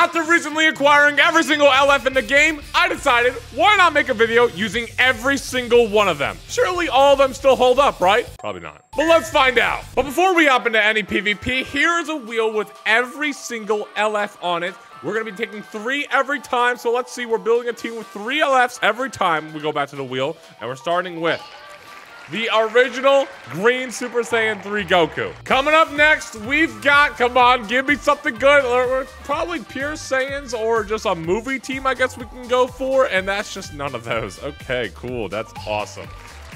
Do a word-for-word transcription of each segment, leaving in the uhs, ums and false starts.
After recently acquiring every single L F in the game, I decided, why not make a video using every single one of them? Surely all of them still hold up, right? Probably not. But let's find out. But before we hop into any PvP, here is a wheel with every single L F on it. We're going to be taking three every time, so let's see. We're building a team with three L Fs every time we go back to the wheel, and we're starting with the original green Super Saiyan three Goku. Coming up next, we've got, come on, give me something good. We're probably pure Saiyans or just a movie team, I guess we can go for, and that's just none of those. Okay, cool, that's awesome.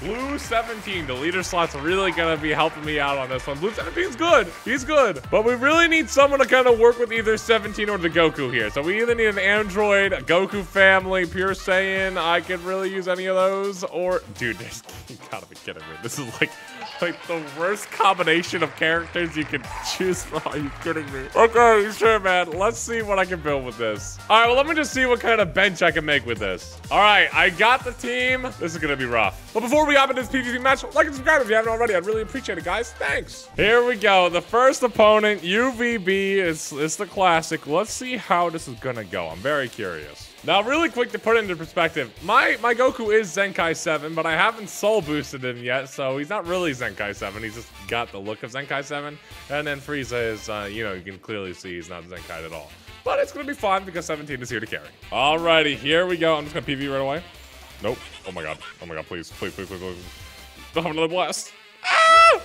Blue seventeen, the leader slot's really gonna be helping me out on this one. Blue seventeen's good, he's good. But we really need someone to kind of work with either seventeen or the Goku here. So we either need an android, a Goku family, pure Saiyan. I could really use any of those. Or, dude, there's, you gotta be kidding me. This is like, like the worst combination of characters you can choose. Oh, are you kidding me? Okay, sure, man. Let's see what I can build with this. All right, well, let me just see what kind of bench I can make with this. All right, I got the team. This is gonna be rough. But before we hop into this PvP match, like and subscribe if you haven't already. I'd really appreciate it, guys. Thanks. Here we go. The first opponent, U V B, is it's the classic. Let's see how this is gonna go. I'm very curious. Now, really quick to put into perspective, my, my Goku is Zenkai seven, but I haven't soul boosted him yet, so he's not really Zenkai seven. He's just got the look of Zenkai seven. And then Frieza is, uh, you know, you can clearly see he's not Zenkai at all. But it's gonna be fine because seventeen is here to carry. Alrighty, here we go. I'm just gonna P V right away. Nope. Oh my god. Oh my god, please. Please, please, please, please. Don't have another blast. Ah!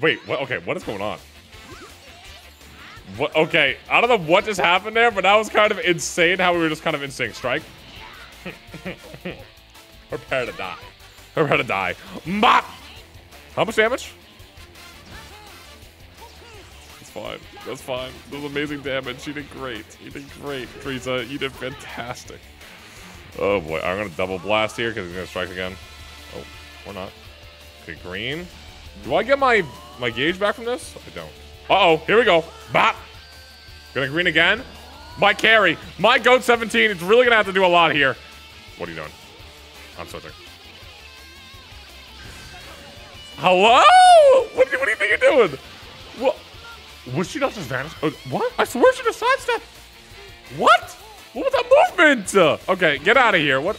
Wait, what? Okay, what is going on? What? Okay, I don't know what just happened there, but that was kind of insane how we were just kind of in sync. Strike. Prepare to die. Prepare to die. Bop! How much damage? That's fine. That's fine. That was amazing damage. You did great. You did great, Frieza. You did fantastic. Oh boy, I'm gonna double blast here because he's gonna strike again. Oh, we're not. Okay, green. Do I get my my gauge back from this? I don't. Uh oh, here we go. Bop. Gonna green again. My carry, my goat seventeen. It's really gonna have to do a lot here. What are you doing? I'm so sorry. Hello? What do you, what do you think you're doing? What? Would she not just vanish? Oh, what? I swear she just sidestepped. What? What was that movement? Uh, okay, get out of here. What?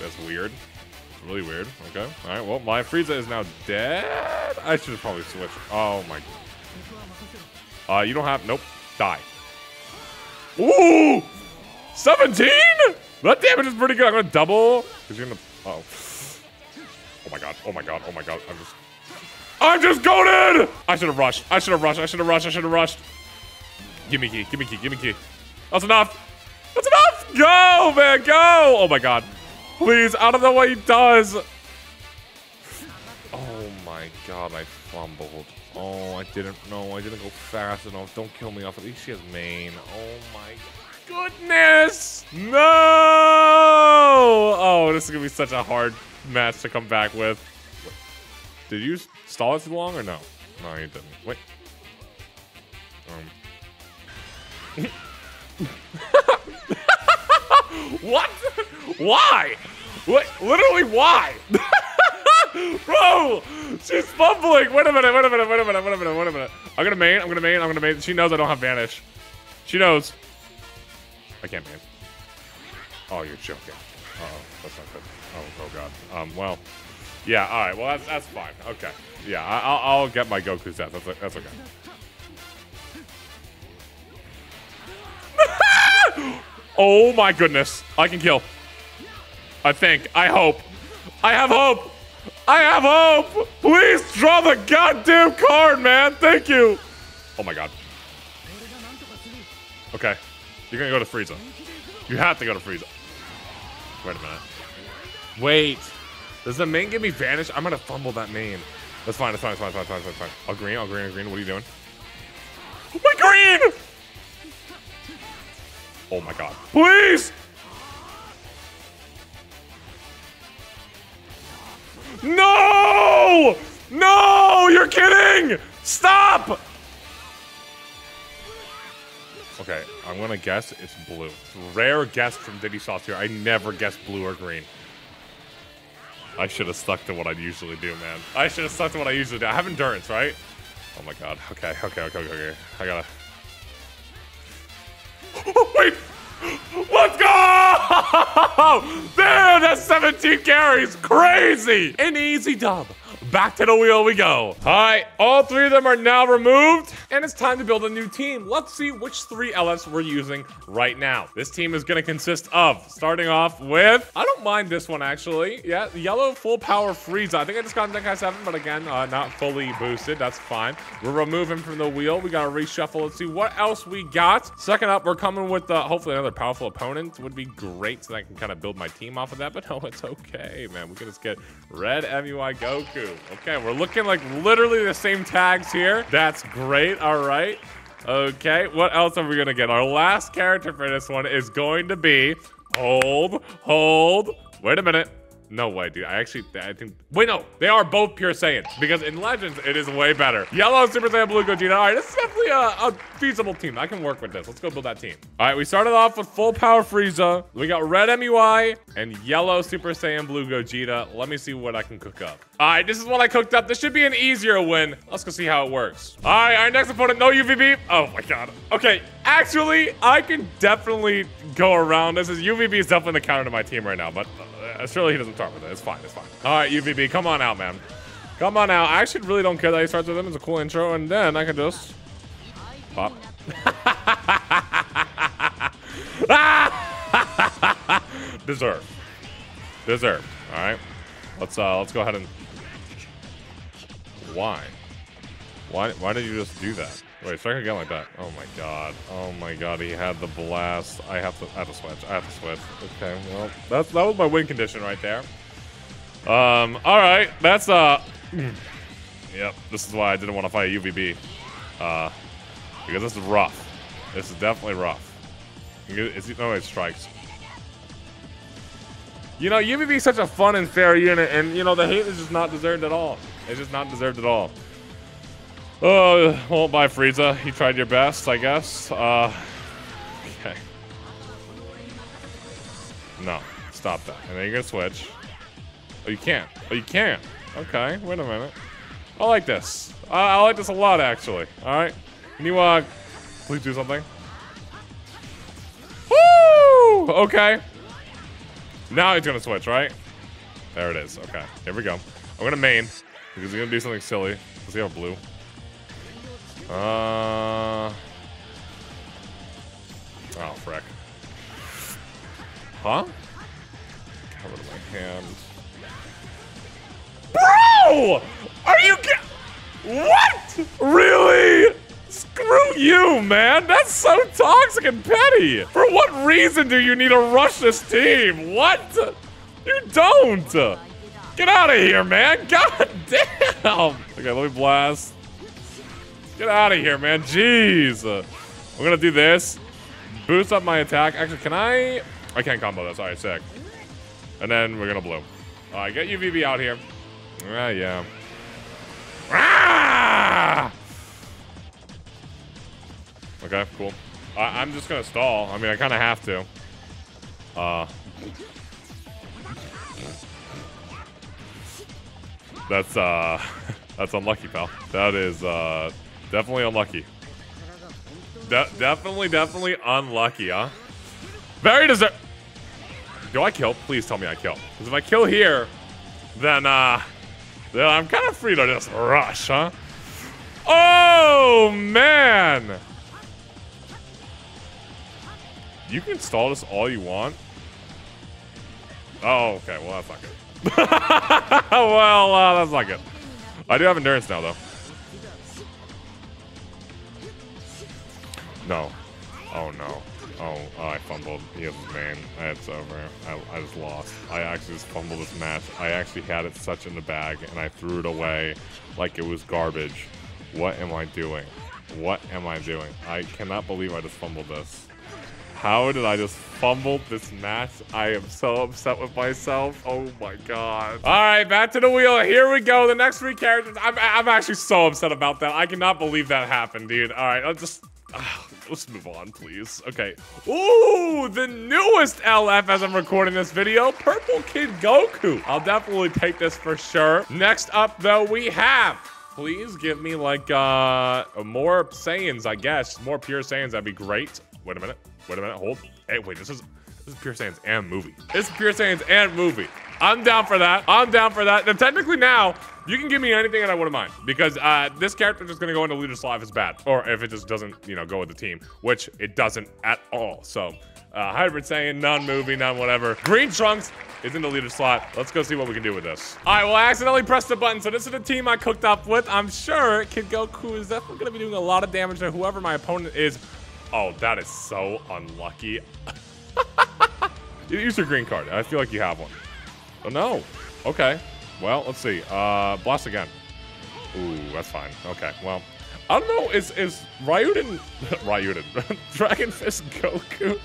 That's weird. Really weird. Okay. All right. Well, my Frieza is now dead. I should have probably switched. Oh my god. Uh, you don't have. Nope. Die. Ooh, seventeen. That damage is pretty good. I'm gonna double. Cause you're gonna. Uh oh. Oh my god. Oh my god. Oh my god. I'm just. I'm just goated. I should have rushed. I should have rushed. I should have rushed. I should have rushed. Gimme key, gimme key, gimme key. That's enough. That's enough. Go, man, go. Oh my god. Please, I don't know what he does. Oh my god, I fumbled. Oh, I didn't know. I didn't go fast enough. Don't kill me off. At least she has main. Oh my goodness. No. Oh, this is going to be such a hard match to come back with. Did you stall it too long or no? No, you didn't. Wait. Um. What? Why? What? Literally, why? Bro, she's fumbling. Wait a minute, wait a minute, wait a minute, wait a minute, wait a minute. I'm gonna main, I'm gonna main, I'm gonna main. She knows I don't have vanish. She knows. I can't main. Oh, you're joking. Uh oh, that's not good. Oh, oh god. Um, well, yeah, all right, well, that's, that's fine. Okay. Yeah, I, I'll, I'll get my Goku's death. That's, that's okay. Oh my goodness. I can kill. I think. I hope. I have hope. I have hope. Please draw the goddamn card, man. Thank you. Oh my god. Okay. You're gonna go to Frieza. You have to go to Frieza. Wait a minute. Wait. Does the main give me vanish? I'm gonna fumble that main. That's fine. That's fine. That's fine. That's fine. That's fine. I'll green. I'll green. I'll green. What are you doing? Wait, green! Oh my god. Please! No! No! You're kidding! Stop! Okay, I'm gonna guess it's blue. Rare guess from Diddy Sauce here. I never guess blue or green. I should have stuck to what I usually do, man. I should have stuck to what I usually do. I have endurance, right? Oh my god. Okay, okay, okay, okay, okay. I gotta. Oh, wait! Let's go! Dude, that's seventeen carries. Crazy! An easy dub. Back to the wheel we go. All right, all three of them are now removed, and it's time to build a new team. Let's see which three L Fs we're using right now. This team is gonna consist of, starting off with, I don't mind this one actually. Yeah, yellow full power Frieza. I think I just got Zenkai seven, but again, uh, not fully boosted, that's fine. We're removing from the wheel. We gotta reshuffle. Let's see what else we got. Second up, we're coming with uh, hopefully another powerful opponent. Would be great so that I can kind of build my team off of that, but no, it's okay, man. We can just get red M U I Goku. Okay, we're looking like literally the same tags here. That's great. All right. Okay, what else are we going to get? Our last character for this one is going to be... Hold, hold. Wait a minute. No way, dude. I actually... I think... Wait, no. They are both pure Saiyans. Because in Legends, it is way better. Yellow, Super Saiyan, Blue Gogeta. All right, this is definitely a, a feasible team. I can work with this. Let's go build that team. All right, we started off with full power Frieza. We got red M U I and yellow Super Saiyan, Blue Gogeta. Let me see what I can cook up. All right, this is what I cooked up. This should be an easier win. Let's go see how it works. All right, our next opponent, no U V B. Oh, my God. Okay, actually, I can definitely go around. This is U V B is definitely the counter to my team right now, but... Surely he doesn't start with it. It's fine. It's fine. All right, U V B, come on out, man. Come on out. I actually really don't care that he starts with him. It's a cool intro, and then I can just pop. Deserve. Deserve. All right. Let's uh, let's go ahead and. Why? Why? Why did you just do that? Wait, strike again like that. Oh my god. Oh my god, he had the blast. I have to I have to switch. I have to switch. Okay, well, that's that was my win condition right there. Um, alright, that's uh yep, this is why I didn't want to fight a U V B. Uh because this is rough. This is definitely rough. It's no it strikes. You know, U V B is such a fun and fair unit, and you know the hate is just not deserved at all. It's just not deserved at all. Oh, well, bye, Frieza. You tried your best, I guess. Uh, okay. No, stop that. And then you're gonna switch. Oh, you can't. Oh, you can't. Okay, wait a minute. I like this. I, I like this a lot, actually. All right. Can you, uh, please do something? Woo! Okay. Now he's gonna switch, right? There it is. Okay, here we go. I'm gonna main, because he's gonna do something silly. Does he have blue? Uh oh, frick. Huh? Cover my hand. Bro! Are you kidding? What? Really? Screw you, man. That's so toxic and petty. For what reason do you need to rush this team? What? You don't. Get out of here, man. God damn. Okay, let me blast. Get out of here, man. Jeez. Uh, I'm going to do this. Boost up my attack. Actually, can I? I can't combo this. All right, sick. And then we're going to blow. All right, get U V B out here. Ah, yeah. Ah! Okay, cool. I I'm just going to stall. I mean, I kind of have to. Uh, that's, uh, that's unlucky, pal. That is, uh... Definitely unlucky. De definitely, definitely unlucky, huh? Very deserve. Do I kill? Please tell me I kill. Because if I kill here, then uh, then I'm kind of free to just rush, huh? Oh man! You can stall this all you want. Oh, okay. Well, that's not good. well, uh, that's not good. I do have endurance now, though. No. Oh, no. Oh, oh, I fumbled. He has his name. It's over. I, I just lost. I actually just fumbled this match. I actually had it such in the bag, and I threw it away like it was garbage. What am I doing? What am I doing? I cannot believe I just fumbled this. How did I just fumble this match? I am so upset with myself. Oh my god. All right, back to the wheel. Here we go. The next three characters. I'm, I'm actually so upset about that. I cannot believe that happened, dude. All right, I'll just... Let's move on, please. Okay. Ooh, the newest L F as I'm recording this video, Purple Kid Goku. I'll definitely take this for sure. Next up, though, we have Please give me like uh more Saiyans, I guess. More pure Saiyans, that'd be great. Wait a minute. Wait a minute. Hold. Hey, wait. This is this is pure Saiyans and movie. This is pure Saiyans and movie. I'm down for that. I'm down for that. Now, technically now, you can give me anything and I wouldn't mind. Because uh, this character just gonna go into Leaderslav if it's bad. Or if it just doesn't, you know, go with the team. Which it doesn't at all. So, uh, hybrid Saiyan, non-movie, non-whatever. Green Trunks is in the leader slot. Let's go see what we can do with this. All right, well, I accidentally pressed the button. So this is the team I cooked up with. I'm sure Kid Goku is definitely gonna be doing a lot of damage to whoever my opponent is. Oh, that is so unlucky. Use your green card. I feel like you have one. Oh, no. Okay. Well, let's see. Uh, blast again. Ooh, that's fine. Okay, well. I don't know. Is is Ryuden... Ryuden. Dragon Fist Goku...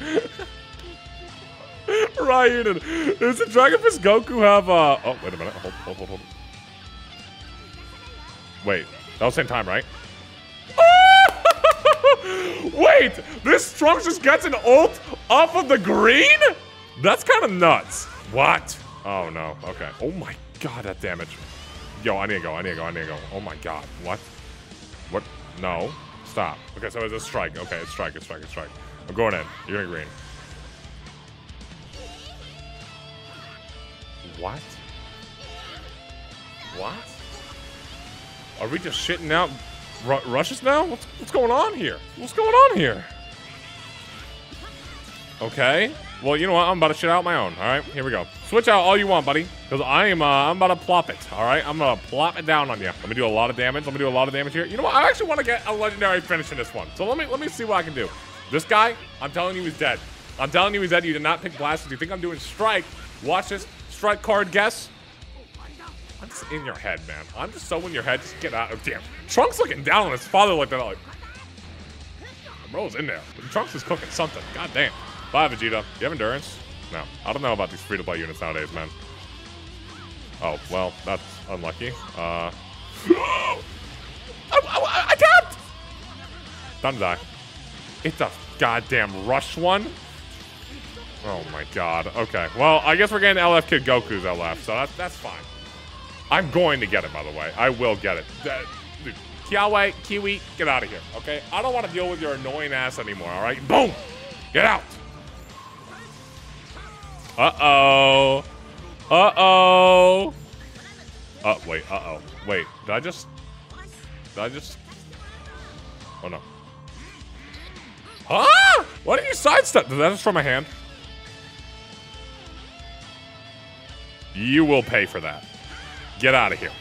Ryuden. Does the Dragon Fist Goku have... Uh... Oh, wait a minute. Hold, hold, hold, hold. Wait. That was the same time, right? Oh! Wait! This Trunks just gets an ult off of the green? That's kind of nuts. What? Oh, no. Okay. Oh, my God, that damage. Yo, I need to go. I need to go. I need to go. Oh, my God. What? What? No. Stop. Okay, so it's a strike. Okay, it's strike. It's strike. It's strike. I'm going in. You're in green. What? What? Are we just shitting out r rushes now? What's, what's going on here? What's going on here? Okay. Well, you know what? I'm about to shit out my own. All right, here we go. Switch out all you want, buddy, because I am. Uh, I'm about to plop it. All right, I'm gonna plop it down on you. Let me do a lot of damage. Let me do a lot of damage here. You know what? I actually want to get a legendary finish in this one. So let me let me see what I can do. This guy, I'm telling you, he's dead. I'm telling you, he's dead. You did not pick blast. You think I'm doing strike? Watch this strike card guess. I'm just in your head, man. I'm just so in your head. Just get out. Oh, damn. Trunks looking down on his father like that. Like, bro's in there. Trunks is cooking something. God damn. Bye, Vegeta. Do you have endurance? No. I don't know about these free-to-play units nowadays, man. Oh, well, that's unlucky. Uh... I, I, I can't! Time to die. It's a goddamn rush one. Oh, my God. Okay. Well, I guess we're getting L F Kid Goku's L F, so that's, that's fine. I'm going to get it, by the way. I will get it. That, dude, Kiawe, Kiwi, get out of here, okay? I don't want to deal with your annoying ass anymore, all right? Boom! Get out! Uh-oh. Uh-oh. Uh, wait, uh-oh. Wait, did I just... Did I just... Oh, no. Huh? Why did you sidestep? Did that just throw my hand? You will pay for that. Get out of here.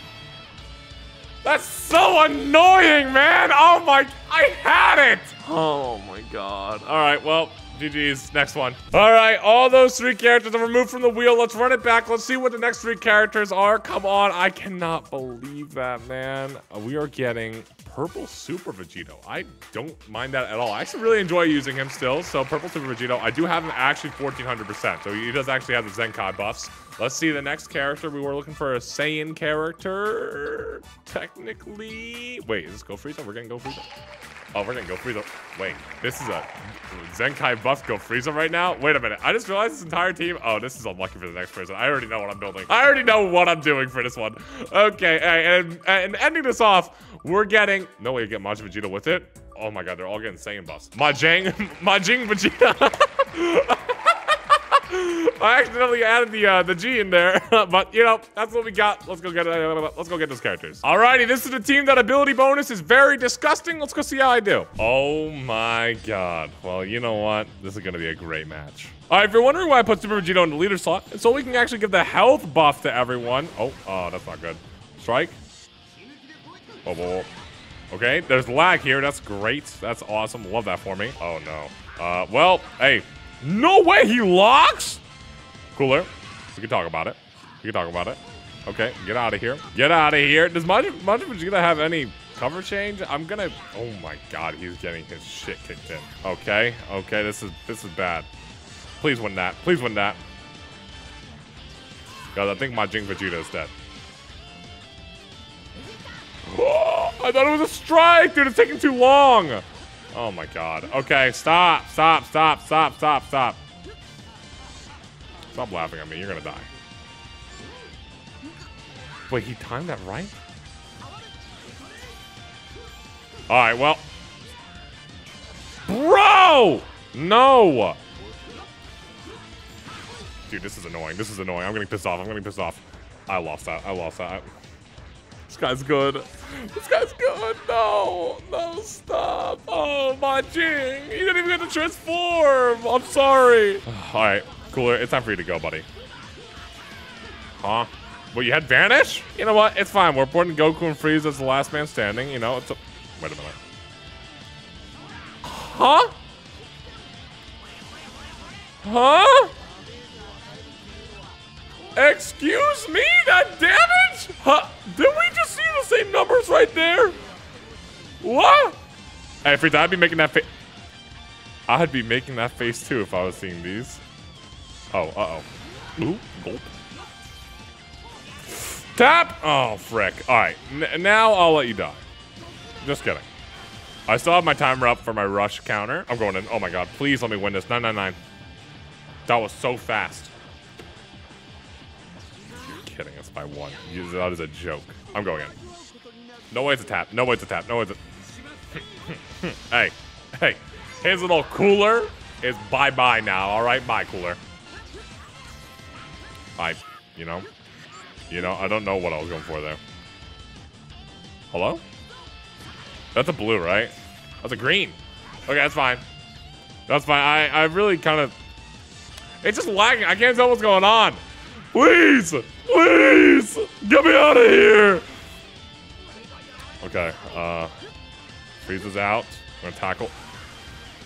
That's so annoying, man! Oh, my... I had it! Oh, my God. All right, well... G G's, next one. All right, all those three characters are removed from the wheel. Let's run it back. Let's see what the next three characters are. Come on, I cannot believe that, man. We are getting Purple Super Vegito. I don't mind that at all. I actually really enjoy using him still. So Purple Super Vegito, I do have him actually fourteen hundred percent. So he does actually have the Zenkai buffs. Let's see the next character. We were looking for a Saiyan character. Technically, wait, is this Go Frieza? We're getting Go Frieza. Oh, we're getting Go Frieza. Wait, this is a Zenkai buff Go Frieza right now? Wait a minute. I just realized this entire team. Oh, this is unlucky for the next person. I already know what I'm building. I already know what I'm doing for this one. Okay, and, and ending this off, we're getting... No way to get Majin Vegeta with it. Oh my God, they're all getting Saiyan buffs. Majang, Majin Vegeta. I accidentally added the uh, the G in there, but you know that's what we got. Let's go get uh, let's go get those characters. Alrighty, this is the team that ability bonus is very disgusting. Let's go see how I do. Oh my God! Well, you know what? This is gonna be a great match. All right, if you're wondering why I put Super Vegito in the leader slot, it's so we can actually give the health buff to everyone. Oh, oh, that's not good. Strike. Oh, whoa, whoa. Okay, there's lag here. That's great. That's awesome. Love that for me. Oh no. Uh, well, hey. No way he locks? Cooler. We can talk about it. We can talk about it. Okay, get out of here. Get out of here. Does Majin Vegeta have any cover change? I'm gonna... Oh my God, he's getting his shit kicked in. Okay, okay, this is this is bad. Please win that. Please win that. Guys, I think Majin Vegeta is dead. Oh, I thought it was a strike, dude. It's taking too long. Oh my God. Okay, stop, stop, stop, stop, stop, stop. Stop laughing at me, you're gonna die. Wait, he timed that right? All right, well. Bro! No! Dude, this is annoying. This is annoying. I'm getting pissed off. I'm getting pissed off. I lost that. I lost that. I... This guy's good. This guy's good. No. No, stop. Oh, my Jing. You didn't even get to transform. I'm sorry. All right, Cooler. It's time for you to go, buddy. Huh? Well, you had Vanish? You know what? It's fine. We're boarding Goku and Frieza as the last man standing. You know, it's a... Wait a minute. Huh? Huh? Excuse me? That damage? Huh? Did we just see the same numbers right there? What? Hey, Frieza, I'd be making that face. I'd be making that face too if I was seeing these. Oh, uh oh. Ooh, gulp. Tap! Oh, frick. All right. N now I'll let you die. Just kidding. I still have my timer up for my rush counter. I'm going in. Oh, my God. Please let me win this. nine nine nine. That was so fast. You're kidding us by one. That is a joke. I'm going in. No way it's a tap. No way it's a tap. No way it's a... Hey. Hey. His little Cooler is bye-bye now. All right? Bye, Cooler. I, you know... You know, I don't know what I was going for there. Hello? That's a blue, right? That's a green. Okay, that's fine. That's fine. I, I really kind of... It's just lagging. I can't tell what's going on. Please! Please! Get me out of here! Okay, uh... Frieza's out. I'm going to tackle.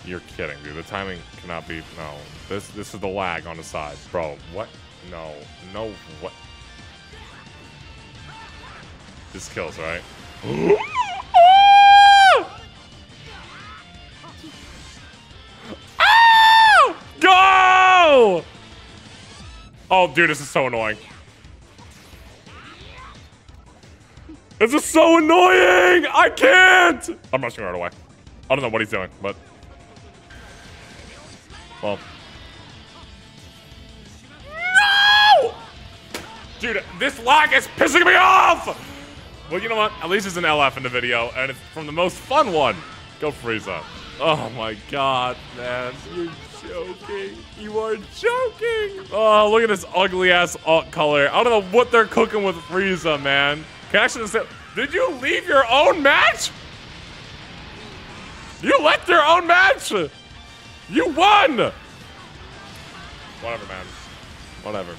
You're kidding, dude. The timing cannot be... No. This, this is the lag on the side. Bro, what? No. No, what? This kills, right? Ah! Ah! Go! Oh, dude, this is so annoying. This is so annoying! I can't! I'm rushing right away. I don't know what he's doing, but... Well... No! Dude, this lag is pissing me off! Well, you know what? At least it's an L F in the video, and it's from the most fun one. Go Frieza. Oh my God, man. You're joking. You are joking. Oh, look at this ugly-ass alt color. I don't know what they're cooking with Frieza, man. Actually, did you leave your own match? You left your own match. You won. Whatever, man. Whatever.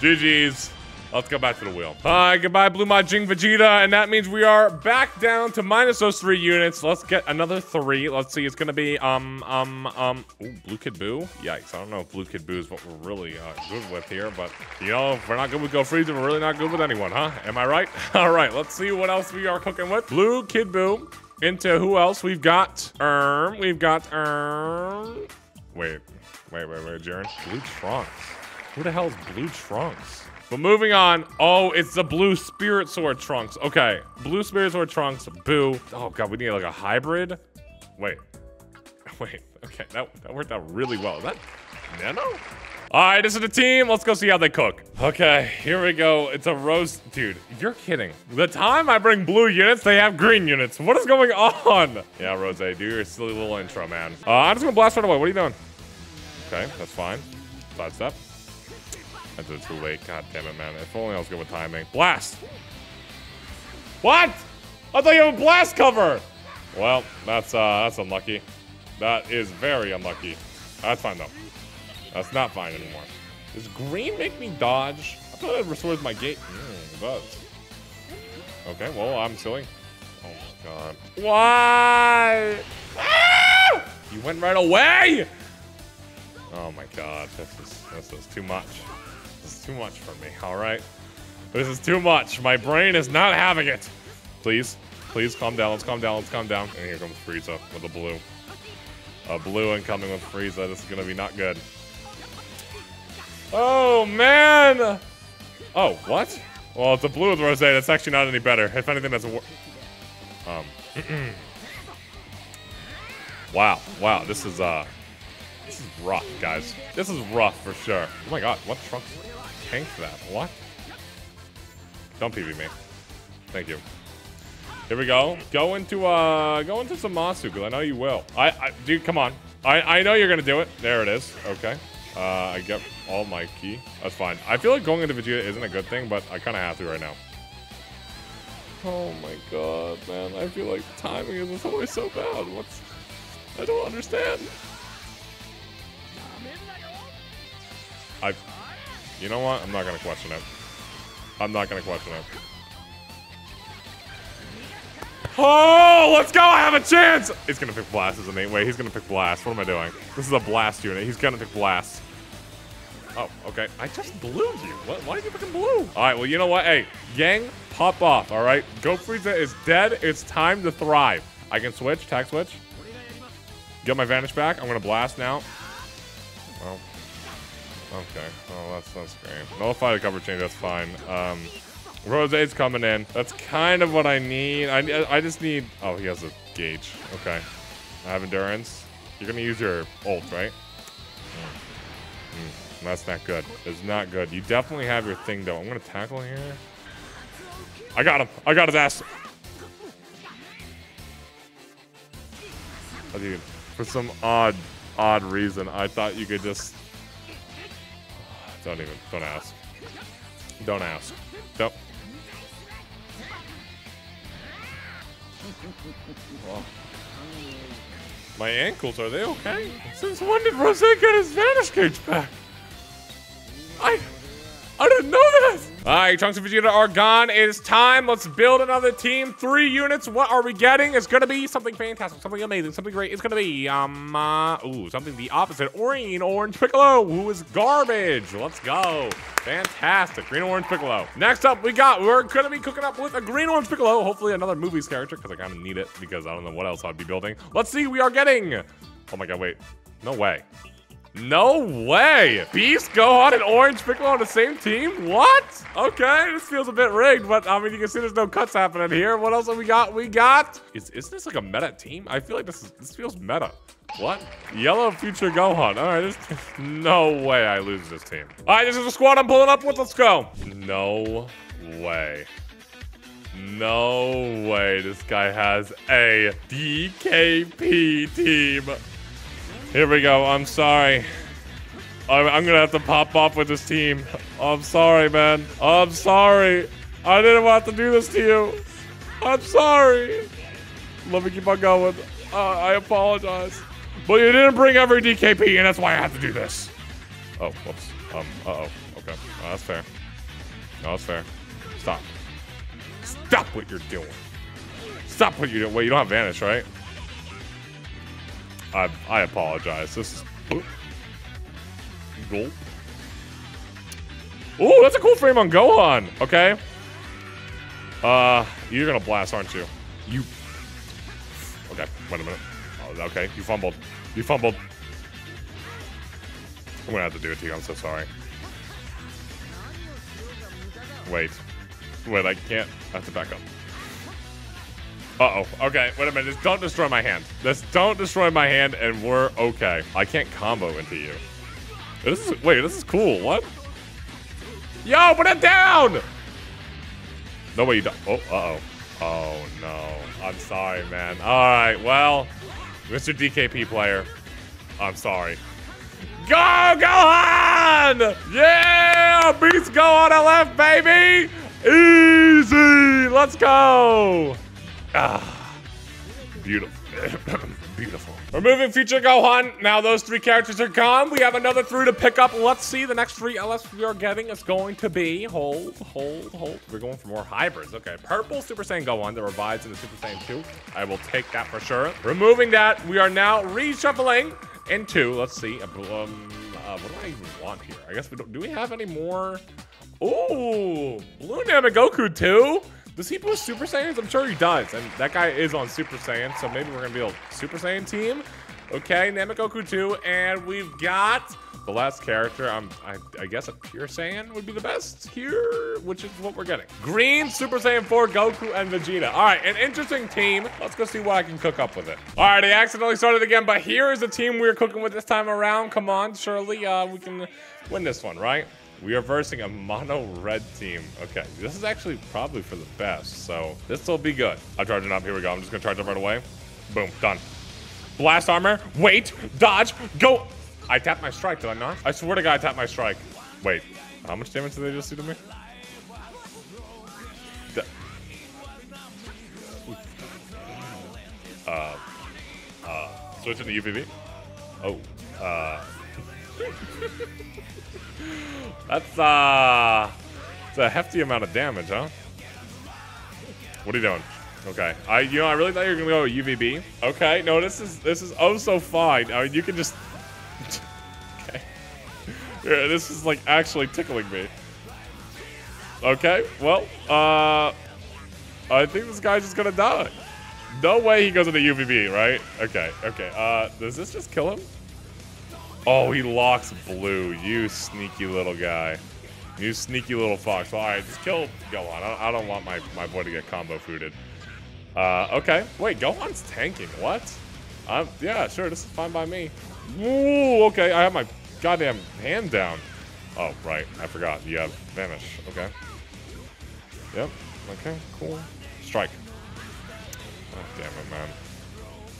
G G's. Let's go back to the wheel. All right, goodbye, Blue Majin Vegeta, and that means we are back down to minus those three units. Let's get another three. Let's see, it's gonna be um um um. Ooh, Blue Kid Buu. Yikes! I don't know if Blue Kid Buu is what we're really uh, good with here, but you know, if we're not good with Go Frieza, we're really not good with anyone, huh? Am I right? All right, let's see what else we are cooking with. Blue Kid Buu. Into who else? We've got um. We've got um. Wait, wait, wait, wait, Jiren. Blue Trunks. Who the hell is Blue Trunks? But moving on. Oh, it's the blue Spirit Sword Trunks. Okay. Blue Spirit Sword Trunks. Boo. Oh, God. We need like a hybrid. Wait. Wait. Okay. That, that worked out really well. Is that Nano? All right. This is the team. Let's go see how they cook. Okay. Here we go. It's a roast. Dude, you're kidding. The time I bring blue units, they have green units. What is going on? Yeah, Rose, do your silly little intro, man. Uh, I'm just going to blast right away. What are you doing? Okay. That's fine. Sidestep. That's too late. God damn it, man. If only I was good with timing. Blast! What? I thought you had a blast cover! Well, that's, uh, that's unlucky. That is very unlucky. That's fine, though. That's not fine anymore. Does green make me dodge? I thought it restores my gate. Mm, it does. Okay, well, I'm silly. Oh, my God. Why? Ah! You went right away! Oh, my God. This is, this is too much. This is too much for me, all right? This is too much. My brain is not having it. Please, please calm down. Let's calm down. Let's calm down. And here comes Frieza with a blue. A blue incoming with Frieza. This is going to be not good. Oh, man. Oh, what? Well, it's a blue with Rosé. That's actually not any better. If anything, that's a war. Um. Wow. Wow. This is, uh. This is rough, guys. This is rough for sure. Oh my God, what Trunks tanked that? What? Don't P V me. Thank you. Here we go. Go into uh, go into some Masuku. I know you will. I, I dude, come on. I, I know you're gonna do it. There it is. Okay. Uh, I get all my ki. That's fine. I feel like going into Vegeta isn't a good thing, but I kind of have to right now. Oh my god, man. I feel like timing is always so bad. What's... I don't understand. I... You know what? I'm not gonna question it. I'm not gonna question it. Oh, let's go! I have a chance! He's gonna pick Blast as a main. Wait, he's gonna pick Blast. What am I doing? This is a Blast unit. He's gonna pick Blast. Oh, okay. I just blew you. What? Why did you picking blue? Alright, well, you know what? Hey, Yang, pop off, alright? Go Frieza is dead. It's time to thrive. I can switch, tag switch. Get my Vanish back. I'm gonna Blast now. Oh. Okay. Oh, that's, that's great. Nullify the cover change. That's fine. Um, Rose's coming in. That's kind of what I need. I, I just need... Oh, he has a gauge. Okay. I have endurance. You're going to use your ult, right? Mm. Mm. That's not good. It's not good. You definitely have your thing, though. I'm going to tackle here. I got him. I got his ass. Oh, dude. For some odd, odd reason, I thought you could just... Don't even, don't ask. Don't ask. Nope. Well, my ankles, are they okay? Since when did Rose get his Vanish Cage back? I, I didn't know that. All right, Trunks and Vegeta are gone. It is time. Let's build another team. Three units. What are we getting? It's going to be something fantastic, something amazing, something great. It's going to be, um, uh, ooh, something the opposite. Green Orange Piccolo, who is garbage. Let's go. Fantastic. Green Orange Piccolo. Next up, we got, we're going to be cooking up with a Green Orange Piccolo. Hopefully another movies character, because I kind of need it, because I don't know what else I'd be building. Let's see. We are getting, oh my God, wait. No way. No way! Beast, Gohan, and Orange Piccolo on the same team? What? Okay, this feels a bit rigged, but I mean, you can see there's no cuts happening here. What else have we got? We got... Is, isn't this like a meta team? I feel like this is, this feels meta. What? Yellow Future Gohan. All right, there's no way I lose this team. All right, this is the squad I'm pulling up with. Let's go. No way. No way this guy has a D K P team. Here we go. I'm sorry. I'm, I'm gonna have to pop off with this team. I'm sorry, man. I'm sorry. I didn't want to do this to you. I'm sorry. Let me keep on going. Uh, I apologize. But you didn't bring every D K P, and that's why I have to do this. Oh, whoops. Um, uh-oh. Okay. Oh, that's fair. Oh, that's fair. Stop. Stop what you're doing. Stop what you're doing. Wait, you don't have Vanish, right? I, I apologize. This is... Gulp. Ooh, that's a cool frame on Gohan. Okay. Uh, you're gonna Blast, aren't you? You... Okay, wait a minute. Oh, okay, you fumbled. You fumbled. I'm gonna have to do it to you. I'm so sorry. Wait. Wait, I can't. I have to back up. Uh-oh. Okay, wait a minute. Just don't destroy my hand. Just don't destroy my hand, and we're okay. I can't combo into you. This is, wait, this is cool. What? Yo, put it down! No way you don't. Oh, uh-oh. Oh, no. I'm sorry, man. All right, well, Mister D K P player, I'm sorry. Go, Gohan! Yeah! Beats Gohan at left, baby! Easy! Let's go! Ah, beautiful. Beautiful. Removing Future Gohan. Now those three characters are gone. We have another three to pick up. Let's see. The next three L S we are getting is going to be... Hold, hold, hold. We're going for more hybrids. Okay. Purple Super Saiyan Gohan that revives into Super Saiyan two. I will take that for sure. Removing that. We are now reshuffling into... Let's see. Um, uh, what do I even want here? I guess we don't... Do we have any more... Ooh! Blue Namagoku two? Does he push Super Saiyans? I'm sure he does. And that guy is on Super Saiyan, so maybe we're going to build a Super Saiyan team. Okay, Namagoku two, and we've got the last character. I'm, I, I guess a Pure Saiyan would be the best here, which is what we're getting. Green, Super Saiyan four, Goku, and Vegeta. All right, an interesting team. Let's go see what I can cook up with it. All right, I accidentally started again, but here is the team we're cooking with this time around. Come on, surely uh, we can win this one, right? We are versing a mono red team. Okay, this is actually probably for the best, so this will be good. I'm charging up. Here we go. I'm just going to charge up right away. Boom. Done. Blast armor. Wait. Dodge. Go. I tapped my strike, did I not? I swear to God, I tapped my strike. Wait. How much damage did they just do to me? Uh, uh, switch into U V B. Oh, uh, that's, uh, it's a hefty amount of damage, huh? What are you doing? Okay, I, you know, I really thought you were gonna go with U V B. Okay, no, this is, this is oh so fine. I mean, you can just, okay. Yeah, this is, like, actually tickling me. Okay, well, uh, I think this guy's just gonna die. No way he goes into U V B, right? Okay, okay. Uh, does this just kill him? Oh, he locks blue. You sneaky little guy. You sneaky little fox. All right, just kill Gohan. I, I don't want my, my boy to get combo fooded. Uh, okay. Wait, Gohan's tanking. What? I'm, yeah, sure. This is fine by me. Ooh, okay. I have my goddamn hand down. Oh, right. I forgot. You have vanish. Okay. Yep. Okay, cool. Strike. God damn it, man.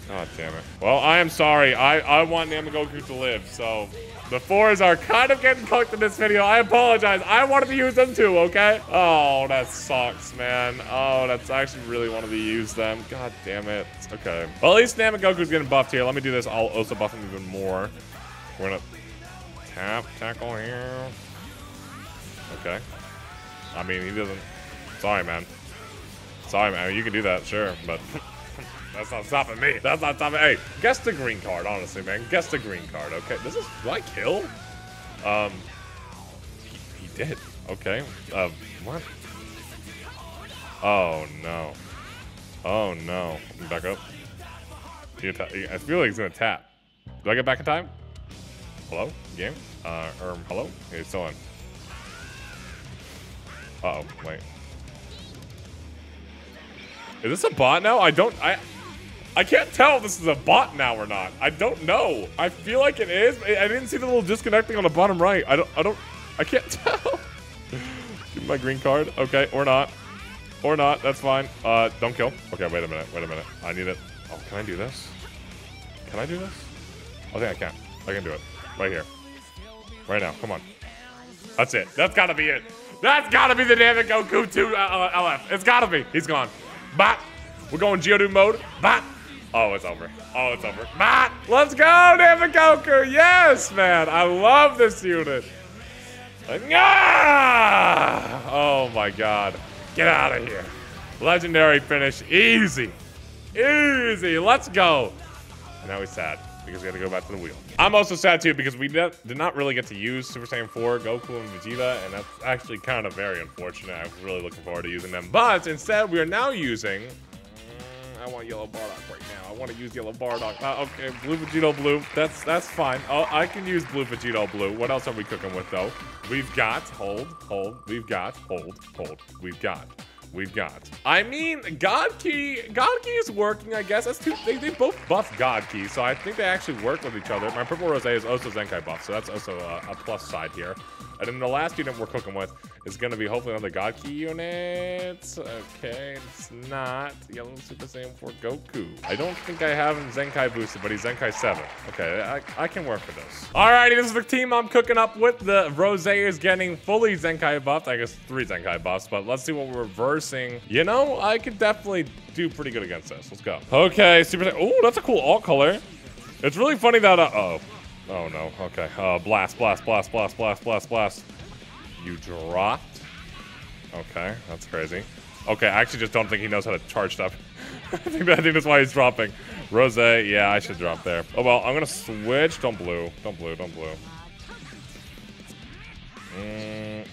God damn it. Well, I am sorry. I, I want Namagoku to live, so the fours are kind of getting cooked in this video. I apologize. I wanted to use them too, okay? Oh, that sucks, man. Oh, that's I actually really wanted to use them. God damn it. Okay. Well, at least Namagoku's getting buffed here. Let me do this. I'll also buff him even more. We're gonna tap, tackle here. Okay. I mean, he doesn't. Sorry, man. Sorry, man. You can do that, sure, but that's not stopping me. That's not stopping. Hey, guess the green card, honestly, man. Guess the green card. Okay, this is. Do I kill? Um, he, he did. Okay. Uh, what? Oh no. Oh no. Let me back up. I feel like he's gonna tap. Do I get back in time? Hello, game. Uh, or um, hello. Hey, it's still in. Uh oh, wait. Is this a bot now? I don't, I I can't tell if this is a bot now or not. I don't know. I feel like it is. I didn't see the little disconnecting on the bottom right. I don't, I don't, I can't tell. Give me my green card. Okay, or not. Or not, that's fine. Uh, don't kill. Okay, wait a minute, wait a minute. I need it. Oh, can I do this? Can I do this? I think I can. I can do it. Right here. Right now, come on. That's it. That's gotta be it. That's gotta be the damn Goku two L F. It's gotta be. He's gone. Bot. We're going Geodude mode. Bot. Oh, it's over. Oh, it's over. Bot. Let's go, Namagoku. Yes, man. I love this unit. Ah! Oh, my God. Get out of here. Legendary finish. Easy. Easy. Let's go. And now he's sad because we got to go back to the wheel. I'm also sad, too, because we did not really get to use Super Saiyan four, Goku, and Vegeta, and that's actually kind of very unfortunate. I was really looking forward to using them. But instead, we are now using... I want Yellow Bardock right now. I want to use Yellow Bardock. Uh, okay, Blue Vegito Blue. That's that's fine. Oh, I can use Blue Vegito Blue. What else are we cooking with, though? We've got... Hold, hold. We've got... Hold, hold. We've got... We've got. I mean, God Key. God Key is working, I guess. That's too. They, they both buff God Key, so I think they actually work with each other. My Purple Rose is also Zenkai buff, so that's also a, a plus side here. And then the last unit we're cooking with is going to be hopefully another God Key unit. Okay, it's not Yellow Super Saiyan four Goku. I don't think I have him Zenkai boosted, but he's Zenkai seven. Okay, I, I can work with this. Alrighty, this is the team I'm cooking up with. The Rose is getting fully Zenkai buffed. I guess three Zenkai buffs, but let's see what we're reversing. You know, I could definitely do pretty good against this. Let's go. Okay, Super. Oh, that's a cool alt color. It's really funny that. Uh oh. Oh no. Okay. Uh, blast, blast, blast, blast, blast, blast, blast. You dropped. Okay, that's crazy. Okay, I actually just don't think he knows how to charge stuff. I think that, I think that's why he's dropping. Rose. Yeah, I should drop there. Oh well, I'm gonna switch. Don't blue. Don't blue. Don't blue. Mm.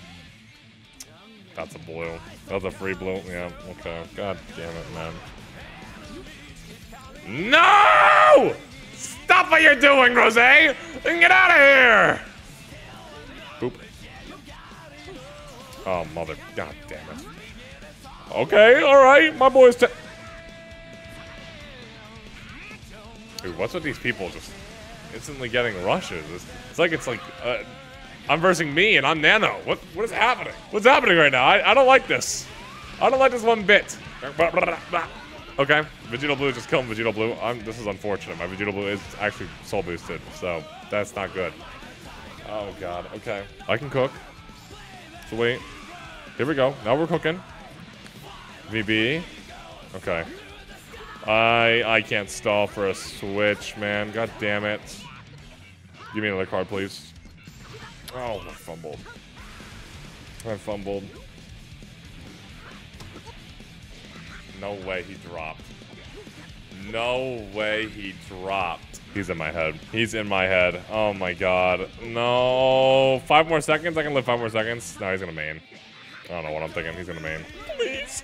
That's a blue. That's a free blue. Yeah, okay. God damn it, man. No! Stop what you're doing, Rose! And get out of here! Boop. Oh, mother. God damn it. Okay, alright. My boy's ta- Dude, what's with these people just instantly getting rushes? It's, it's like it's like... Uh, I'm versing me, and I'm Nano. What what is happening? What's happening right now? I, I don't like this. I don't like this one bit. Okay, Vegito Blue just killed Vegito Blue. I'm, this is unfortunate. My Vegito Blue is actually soul boosted, so that's not good. Oh god. Okay, I can cook. So wait, here we go. Now we're cooking. V B. Okay. I I can't stall for a switch, man. God damn it. Give me another card, please. Oh, I fumbled. I fumbled. No way he dropped. No way he dropped. He's in my head. He's in my head. Oh my god. No. Five more seconds? I can live five more seconds? No, he's gonna main. I don't know what I'm thinking. He's gonna main. Please.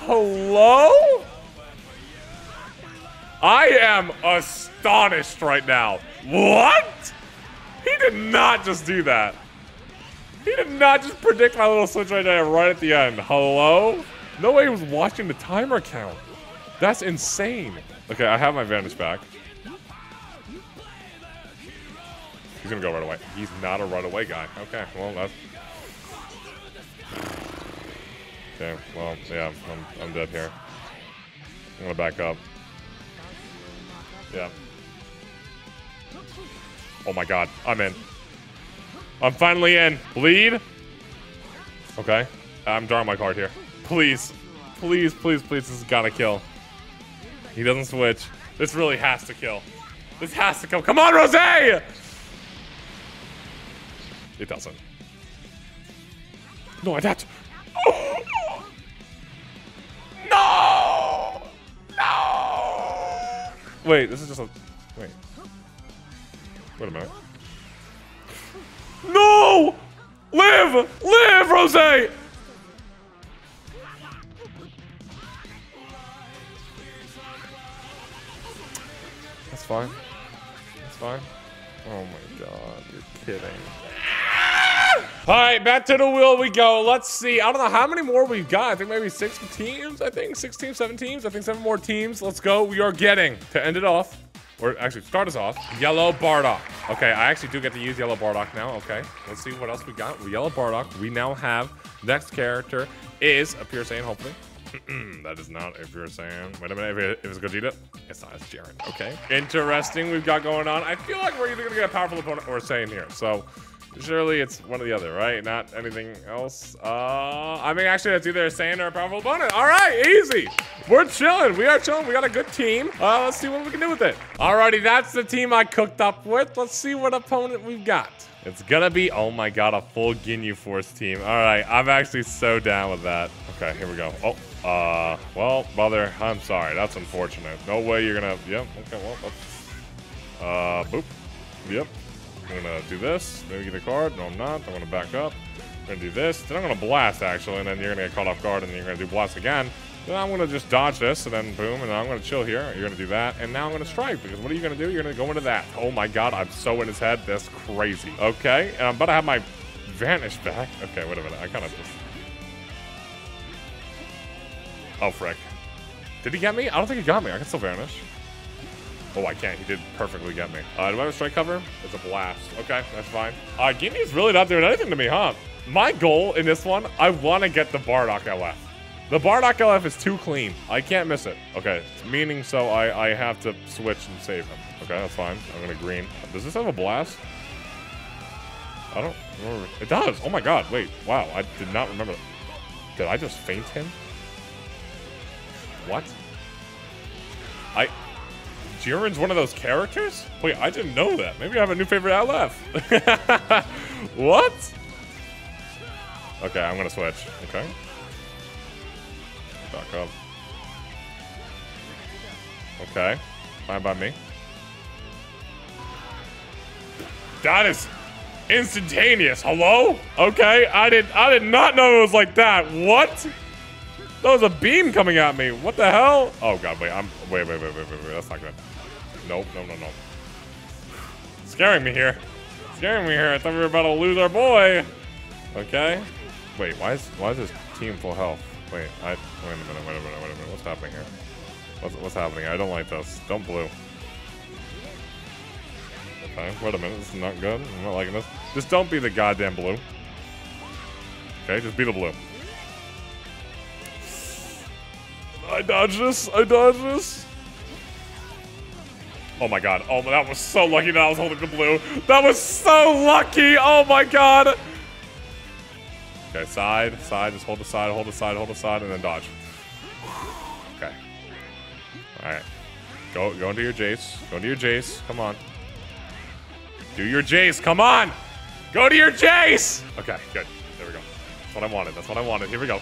Hello? I am astonished right now. What? He did not just do that. He did not just predict my little switch right there right at the end. Hello? No way he was watching the timer count. That's insane. Okay, I have my advantage back. He's gonna go right away. He's not a right away guy. Okay, well, that's... Okay, well, yeah, I'm, I'm dead here. I'm gonna back up. Yeah. Oh my god, I'm in. I'm finally in. Bleed. Okay, I'm drawing my card here. Please, please, please, please, this has gotta kill. He doesn't switch. This really has to kill. This has to kill. Come on, Rosé! It doesn't. No, I don't. Oh! No! No! Wait, this is just a... Wait. Wait a minute. No! Live! Live, Rosé! That's fine. That's fine. Oh my god, you're kidding. All right, back to the wheel we go. Let's see. I don't know how many more we've got. I think maybe six teams, I think. Six teams, seven teams. I think seven more teams. Let's go. We are getting, to end it off, or actually start us off, Yellow Bardock. Okay, I actually do get to use Yellow Bardock now. Okay, let's see what else we got. With Yellow Bardock, we now have, next character is a Pure Saiyan, hopefully. That is not a Pure Saiyan. Wait a minute, if, it, if it's Gogeta, it's not, it's Jiren. Okay. Interesting we've got going on. I feel like we're either going to get a powerful opponent or a Saiyan here, so... Surely it's one or the other, right? Not anything else. Uh, I mean, actually, that's either a Saiyan or a powerful opponent. All right, easy. We're chilling. We are chilling. We got a good team. Uh, let's see what we can do with it. Alrighty, that's the team I cooked up with. Let's see what opponent we've got. It's gonna be, oh my god, a full Ginyu Force team. All right, I'm actually so down with that. Okay, here we go. Oh, uh, well, brother, I'm sorry. That's unfortunate. No way you're gonna, yep, okay, well, let's, uh, boop, yep. I'm gonna do this, maybe get a card. No, I'm not. I'm gonna back up. I'm gonna do this. Then I'm gonna blast, actually, and then you're gonna get caught off guard, and then you're gonna do blast again. Then I'm gonna just dodge this, and then boom, and then I'm gonna chill here. You're gonna do that, and now I'm gonna strike, because what are you gonna do? You're gonna go into that. Oh my god, I'm so in his head. That's crazy. Okay, and I'm about to have my vanish back. Okay, wait a minute. I kind of just... Oh, frick. Did he get me? I don't think he got me. I can still vanish. Oh, I can't. He did perfectly get me. Uh, do I have a strike cover? It's a blast. Okay, that's fine. Uh, Ginyu's really not doing anything to me, huh? My goal in this one, I want to get the Bardock L F. The Bardock L F is too clean. I can't miss it. Okay, meaning so I, I have to switch and save him. Okay, that's fine. I'm going to green. Does this have a blast? I don't remember. It does. Oh, my God. Wait. Wow. I did not remember that. Did I just faint him? What? I... Jiren's one of those characters? Wait, I didn't know that. Maybe I have a new favorite L F. What? Okay, I'm gonna switch. Okay. Back up. Okay. Fine by me. That is instantaneous. Hello? Okay, I did I did not know it was like that. What? That was a beam coming at me. What the hell? Oh god, wait, I'm wait, wait, wait, wait, wait, wait. That's not good. Nope, no, no, no. Scaring me here. Scaring me here. I thought we were about to lose our boy. Okay. Wait, why is why is this team full health? Wait, I... Wait a minute, wait a minute, wait a minute. What's happening here? What's, what's happening here? I don't like this. Don't blue. Okay, wait a minute. This is not good. I'm not liking this. Just don't be the goddamn blue. Okay, just be the blue. I dodged this. I dodged this. Oh my god. Oh, that was so lucky that I was holding the blue. That was so lucky. Oh my god. Okay, side, side, just hold the side, hold the side, hold the side, and then dodge. Okay. Alright. Go, go into your Jace. Go into your Jace. Come on. Do your Jace. Come on. Go to your Jace. Okay, good. There we go. That's what I wanted. That's what I wanted. Here we go.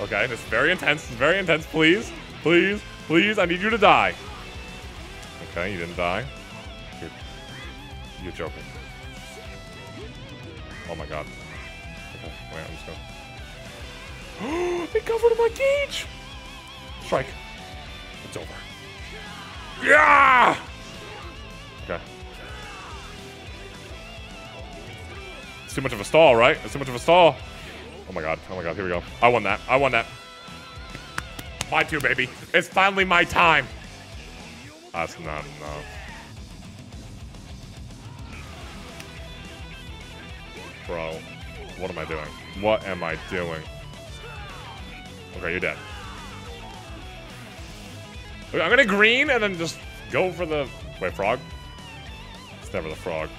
Okay, this is very intense. It's very intense. Please. Please. Please. I need you to die. Okay, you didn't die. You're, you're joking. Oh my god. Okay, wait, I'm just gonna... They covered my cage! Strike. It's over. Yeah! Okay. It's too much of a stall, right? It's too much of a stall. Oh my god, oh my god, here we go. I won that, I won that. My two, baby. It's finally my time. That's not enough. Bro, what am I doing? What am I doing? Okay, you're dead. Okay, I'm gonna green and then just go for the... Wait, frog? It's never the frog.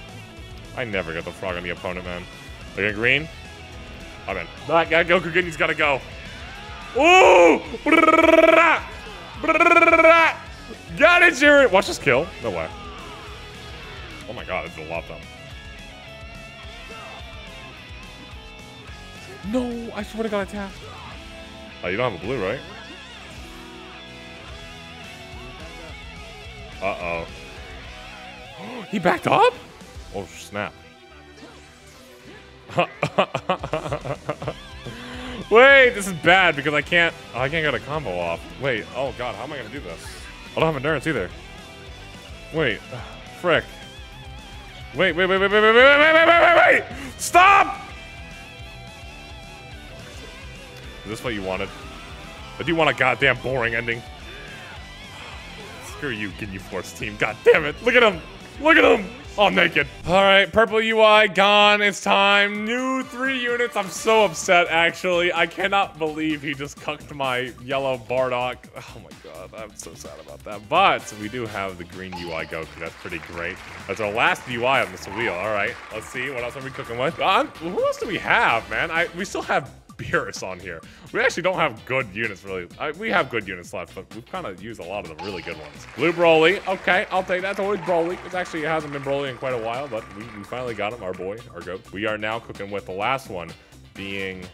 I never get the frog on the opponent, man. Are you gonna green? I'm in. That guy Goku Ginny's gotta go. Ooh! Got it, Jiren! Watch this kill. No way. Oh my god, it's a lot though. No, I swear to god I tapped. Oh, you don't have a blue, right? Uh oh. He backed up? Oh snap. Wait, this is bad because I can't oh, I can't get a combo off. Wait, oh god, how am I gonna do this? I don't have endurance either. Wait, frick. Wait, wait, wait, wait, wait, wait, wait, wait, wait, wait, wait, wait! Stop! Is this what you wanted? I do want a goddamn boring ending. Screw you, Ginyu Force team. God damn it! Look at him! Look at him! All naked. Alright, purple U I gone. It's time. New three units. I'm so upset, actually. I cannot believe he just cucked my yellow Bardock. Oh my god, I'm so sad about that. But we do have the green U I Goku. That's pretty great. That's our last U I on this wheel. Alright, let's see. What else are we cooking with? Uh, who else do we have, man? I We still have Beerus on here. We actually don't have good units, really. I, we have good units left, but we've kind of used a lot of the really good ones. Blue Broly. Okay, I'll take that. It's always Broly. It actually hasn't been Broly in quite a while, but we, we finally got him, our boy, our goat. We are now cooking with the last one being...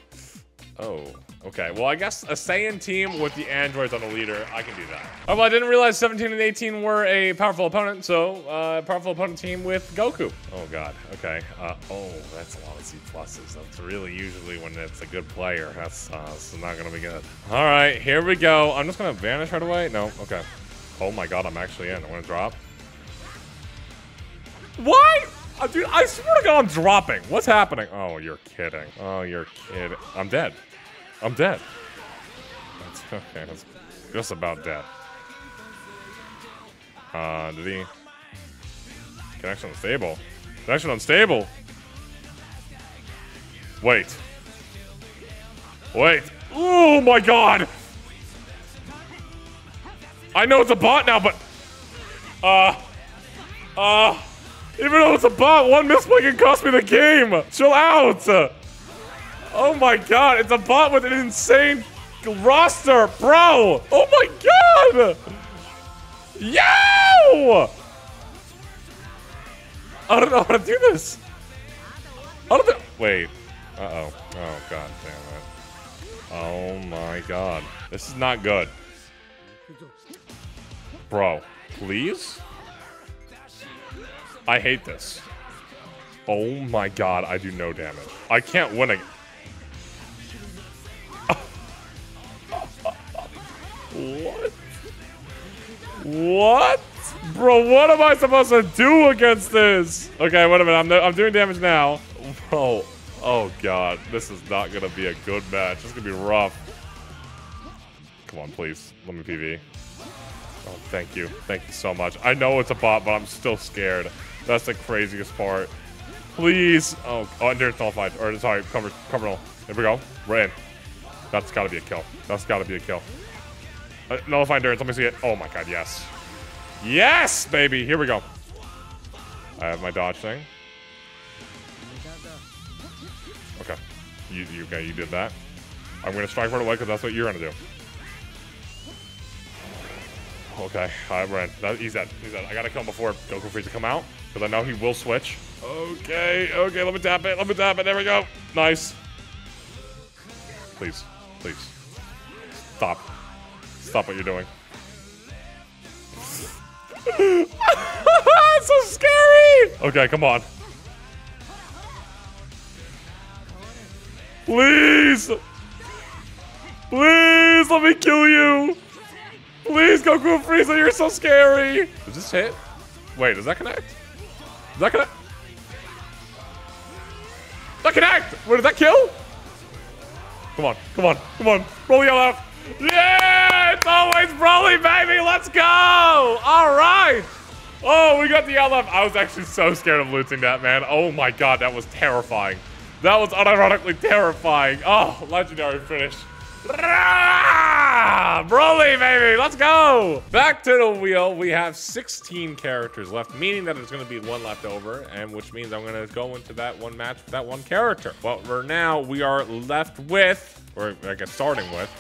Oh, okay. Well, I guess a Saiyan team with the androids on the leader. I can do that. Oh, well, I didn't realize seventeen and eighteen were a powerful opponent, so uh, powerful opponent team with Goku. Oh, God. Okay. Uh, oh, that's a lot of C pluses. That's really usually when it's a good player. That's uh, this is not going to be good. All right, here we go. I'm just going to vanish right away. No, okay. Oh, my God. I'm actually in. I'm going to drop. What? Uh, dude, I swear to God, I'm dropping. What's happening? Oh, you're kidding. Oh, you're kidding. I'm dead. I'm dead. That's okay. That's just about dead. Uh, did he? Connection unstable. Connection unstable. Wait. Wait. Oh my god. I know it's a bot now, but. Uh. Uh. Even though it's a bot, one misplay can cost me the game. Chill out. Oh my god, it's a bot with an insane roster, bro! Oh my god! Yo! I don't know how to do this. I don't know. Wait. Uh-oh. Oh god damn it. Oh my god. This is not good. Bro, please? I hate this. Oh my god, I do no damage. I can't win again. What? What? Bro, what am I supposed to do against this? Okay, wait a minute. I'm, no, I'm doing damage now. Bro. Oh, God. This is not going to be a good match. It's going to be rough. Come on, please. Let me P V. Oh, thank you. Thank you so much. I know it's a bot, but I'm still scared. That's the craziest part. Please. Oh, oh there's nullified. Or, sorry, cover, cover null. There we go. We're in. That's got to be a kill. That's got to be a kill. Uh, nullify endurance. Let me see it. Oh, my God. Yes. Yes, baby. Here we go. I have my dodge thing. Okay. You, you, okay, you did that. I'm going to strike right away because that's what you're going to do. Okay, I ran. That, he's dead. He's dead. I gotta kill him before Goku Frieza come out, because I know he will switch. Okay, okay, let me tap it. Let me tap it. There we go. Nice. Please, please. Stop. Stop what you're doing. It's so scary! Okay, come on. Please! Please, let me kill you! Please, Goku Frieza, you're so scary! Does this hit? Wait, does that connect? Does that connect? Does that connect? Wait, did that kill? Come on, come on, come on. Broly all out. Yeah! It's always Broly, baby! Let's go! Alright! Oh, we got the L F. I was actually so scared of losing that, man. Oh my God, that was terrifying. That was unironically terrifying. Oh, legendary finish. Broly, baby, let's go! Back to the wheel. We have sixteen characters left, meaning that there's going to be one left over, and which means I'm going to go into that one match with that one character. But for now, we are left with, or I guess starting with,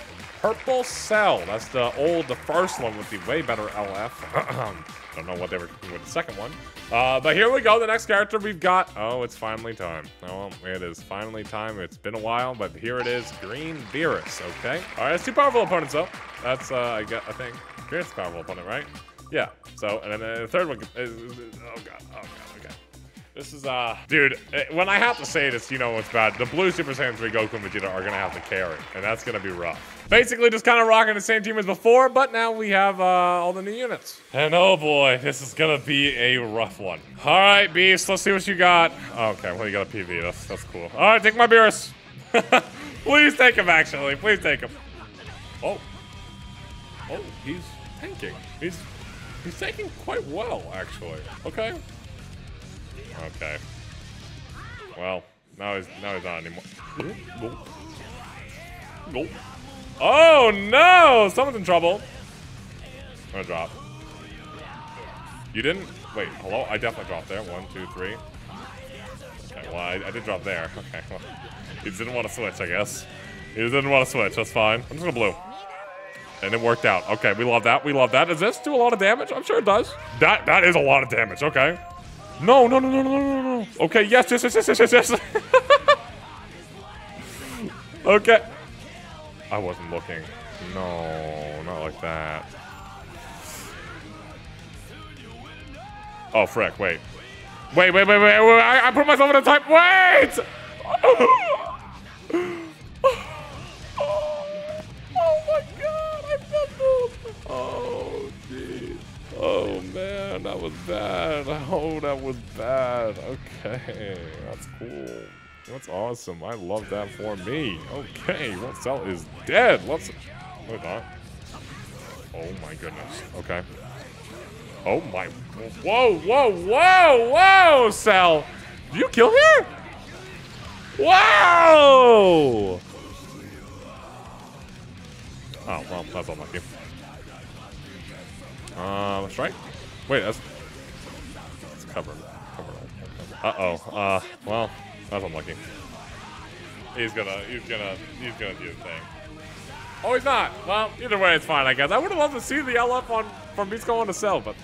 Purple Cell. That's the old, the first one with the way better L F. Don't know what they were doing with the second one. Uh, but here we go. The next character we've got. Oh, it's finally time. Oh, it is finally time. It's been a while, but here it is. Green Beerus. Okay. All right. That's two powerful opponents, though. That's, uh, I, guess, I think, Beerus' powerful opponent, right? Yeah. So, and then the third one is, is, is oh, God. Oh, God. Okay. This is, uh, dude, it, when I have to say this, you know what's bad. The blue Super Saiyan three Goku and Vegeta are going to have to carry, and that's going to be rough. Basically just kind of rocking the same team as before, but now we have uh, all the new units. And oh boy, this is gonna be a rough one. All right, Beast, let's see what you got. Okay, well you got a P V, that's, that's cool. All right, take my Beerus. Please take him, actually, please take him. Oh, oh, he's tanking. He's, he's tanking quite well, actually. Okay, okay. Well, now he's, now he's not anymore. Nope. Nope. Oh no! Someone's in trouble. I'm gonna drop. You didn't? Wait, hello? I definitely dropped there. One, two, three. Okay, well, I, I did drop there. Okay, well. He didn't want to switch, I guess. He didn't want to switch. That's fine. I'm just gonna blue. And it worked out. Okay, we love that. We love that. Does this do a lot of damage? I'm sure it does. That That is a lot of damage. Okay. No, no, no, no, no, no, no. Okay, yes, yes, yes, yes, yes, yes, yes. Okay. I wasn't looking. No, not like that. Oh, frick, wait. Wait, wait, wait, wait, wait. I, I put myself in a time. Wait! Oh, oh my God, I fumbled. Oh, jeez. Oh, man, that was bad. Oh, that was bad. Okay, that's cool. That's awesome. I love that for me. Okay, what cell is dead? Let's. Wait, not. Oh my goodness. Okay. Oh my. Whoa, whoa, whoa, whoa, Cell. Did you kill here? Wow. Oh, well, that's unlucky. Uh, let's try. Wait, that's. That's covered. Covered. Uh oh. Uh, well. That's unlucky. He's gonna, he's gonna, he's gonna do the thing. Oh, he's not. Well, either way, it's fine, I guess. I would have loved to see the L F on from Beast going to Cell, but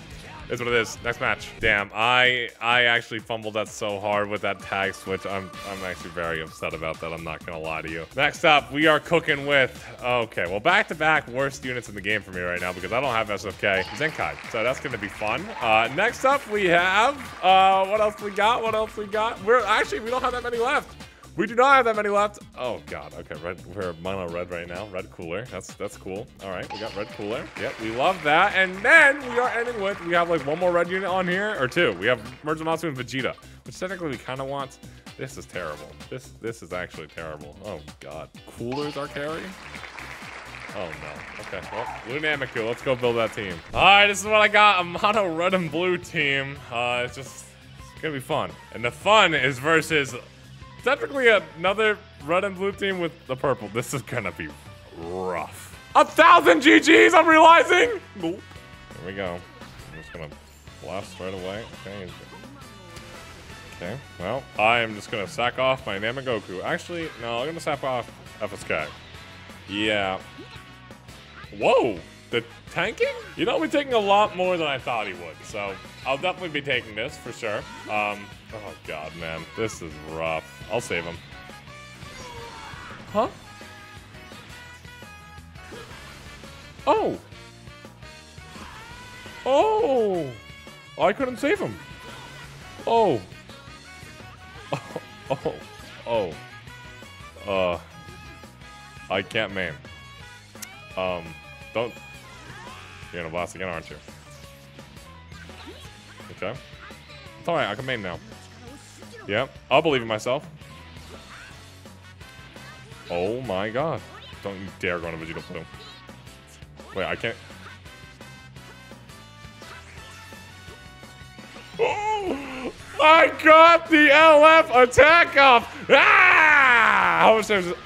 it's what it is. Next match. Damn, I, I actually fumbled that so hard with that tag switch. I'm, I'm actually very upset about that. I'm not gonna lie to you. Next up, we are cooking with. Okay, well, back to back worst units in the game for me right now because I don't have S F K Zenkai, so that's gonna be fun. Uh, next up, we have. Uh, what else we got? What else we got? We're actually we don't have that many left. We do not have that many left. Oh God. Okay, red. We're mono red right now. Red cooler. That's that's cool. All right, we got red cooler. Yep, we love that. And then we are ending with we have like one more red unit on here or two. We have Merzamatsu and Vegeta, which technically we kind of want. This is terrible. This this is actually terrible. Oh God. Coolers are carry. Oh, no. Okay. Well, Blue Namaku, let's go build that team. All right, this is what I got. A mono red and blue team. Uh, it's just it's gonna be fun. And the fun is versus technically another red and blue team with the purple. This is gonna be rough. A thousand G Gs, I'm realizing. Nope. Here we go. I'm just gonna blast right away. Okay. Okay. Well, I am just gonna sack off my Namagoku. Actually, no, I'm gonna sack off F S K. Yeah. Whoa! The tanking? You know, we're taking a lot more than I thought he would, so I'll definitely be taking this for sure. Um, oh god, man. This is rough. I'll save him. Huh? Oh! Oh! I couldn't save him. Oh. Oh. Oh. Oh. Uh. I can't main. Um, don't. You're gonna blast again, aren't you? Okay. It's alright, I can main now. Yeah, I'll believe in myself. Oh my god. Don't you dare go into Vegeta Blue. Wait, I can't. Oh! I got the L F attack off! Ah! How much damage is it?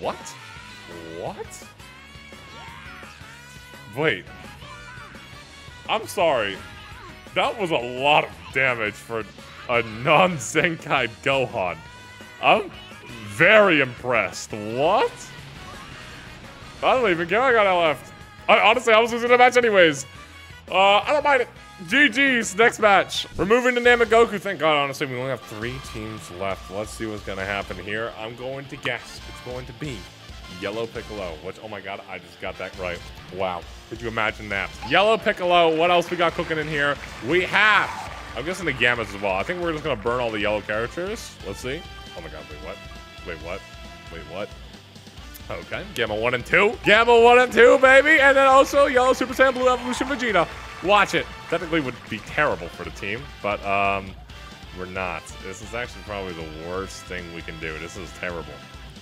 What? What? Wait. I'm sorry. That was a lot of damage for a non-Zenkai Gohan. I'm very impressed. What? I don't even care I got L F'd. I, honestly, I was losing the match anyways. Uh, I don't mind it. G G's, next match. We're moving to Namagoku. Thank God, honestly, we only have three teams left. Let's see what's gonna happen here. I'm going to guess it's going to be Yellow Piccolo, which, oh my God, I just got that right. Wow, could you imagine that? Yellow Piccolo, what else we got cooking in here? We have, I'm guessing the Gammas as well. I think we're just gonna burn all the yellow characters. Let's see. Oh my God, wait, what? Wait, what? Wait, what? Okay, Gamma one and two. Gamma one and two, baby. And then also Yellow Super Saiyan Blue Evolution Vegeta. Watch it. Technically would be terrible for the team, but um, we're not. This is actually probably the worst thing we can do. This is terrible.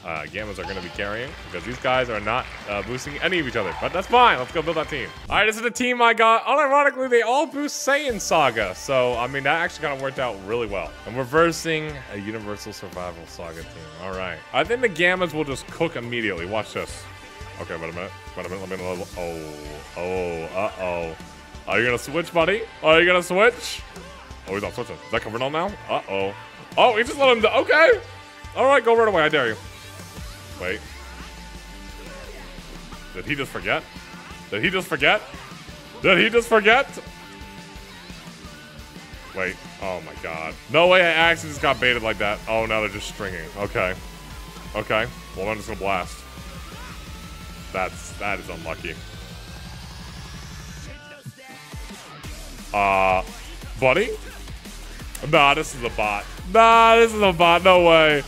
Uh, Gammas are going to be carrying because these guys are not uh, boosting any of each other, but that's fine. Let's go build that team. All right, this is the team I got. Unironically, they all boost Saiyan Saga, so I mean, that actually kind of worked out really well. And we're versing a Universal Survival Saga team. All right. I think the Gammas will just cook immediately. Watch this. Okay, wait a minute. Wait a minute. Let me level. Oh, oh, uh-oh. Are you gonna switch, buddy? Are you gonna switch? Oh, he's not switching. Is that covering all now? Uh-oh. Oh, he just let him do. Okay. All right, go right away. I dare you. Wait. Did he just forget? Did he just forget? Did he just forget? Wait. Oh, my God. No way I actually just got baited like that. Oh, now they're just stringing. Okay. Okay. Well, I'm just gonna blast. That's, that is unlucky. Uh, buddy? Nah, this is a bot. Nah, this is a bot. No way.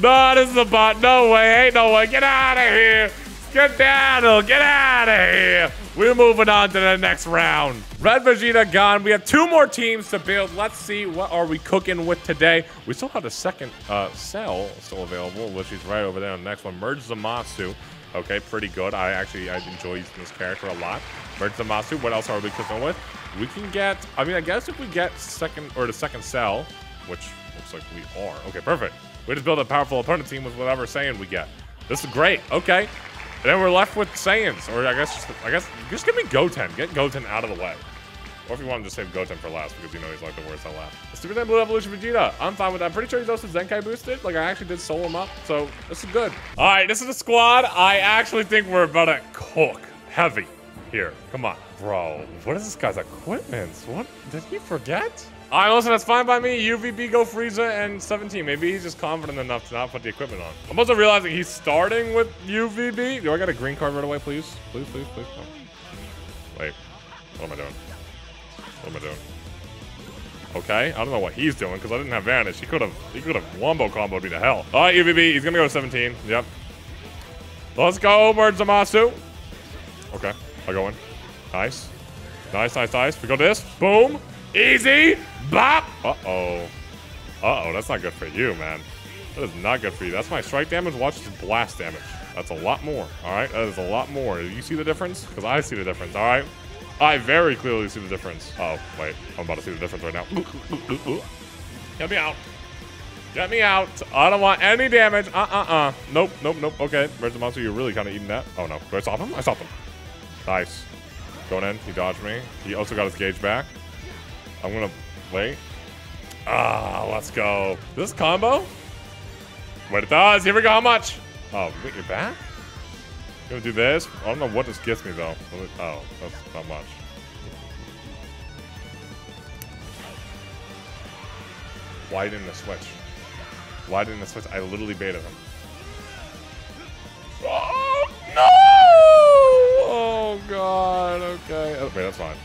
Nah, this is a bot. No way. Ain't no way. Get out of here. Get down. Get out of here. We're moving on to the next round. Red Vegeta gone. We have two more teams to build. Let's see what are we cooking with today. We still have a second uh, cell still available, which is right over there on the next one. Merge Zamasu. Okay, pretty good. I actually I enjoy using this character a lot. Merge Zamasu. What else are we cooking with? We can get, I mean, I guess if we get second, or the second cell, which looks like we are. Okay, perfect. We just build a powerful opponent team with whatever Saiyan we get. This is great, okay. And then we're left with Saiyans, or I guess, just, I guess, just give me Goten. Get Goten out of the way. Or if you want to just save Goten for last, because you know he's like the worst at last. Super Saiyan Blue Evolution Vegeta. I'm fine with that. I'm pretty sure he's also Zenkai boosted. Like, I actually did solo him up, so this is good. All right, this is the squad. I actually think we're about to cook heavy here. Come on. Bro, what is this guy's equipment? What? Did he forget? All right, listen, that's fine by me. U V B, Go Frieza, and seventeen. Maybe he's just confident enough to not put the equipment on. I'm also realizing he's starting with U V B. Do I get a green card right away, please? Please, please, please. Oh. Wait, what am I doing? What am I doing? Okay, I don't know what he's doing because I didn't have Vanish. He could have, he could have wombo comboed me to hell. All right, U V B, he's gonna go to seventeen. Yep. Let's go, Merge Zamasu. Okay, I go in. Nice. Nice, nice, nice. We go this. Boom. Easy. Bop. Uh-oh. Uh-oh, that's not good for you, man. That is not good for you. That's my strike damage. Watch this blast damage. That's a lot more. All right, that is a lot more. You see the difference? Because I see the difference. All right, I very clearly see the difference. Oh wait, I'm about to see the difference right now. Get me out. Get me out. I don't want any damage. Uh uh uh. Nope, nope, nope. Okay, where's the monster? You're really kind of eating that. Oh no. Do I stop him? I stopped him. Nice. Going in. He dodged me. He also got his gauge back. I'm gonna wait. Ah, let's go. This combo. What it does. Here we go. How much? Oh, wait, you're back? I'm gonna do this. I don't know what this gets me though. Oh, that's not much. Why didn't I switch? Why didn't I switch? I literally baited him. Oh, no! Oh, God. Okay. Okay, that's fine.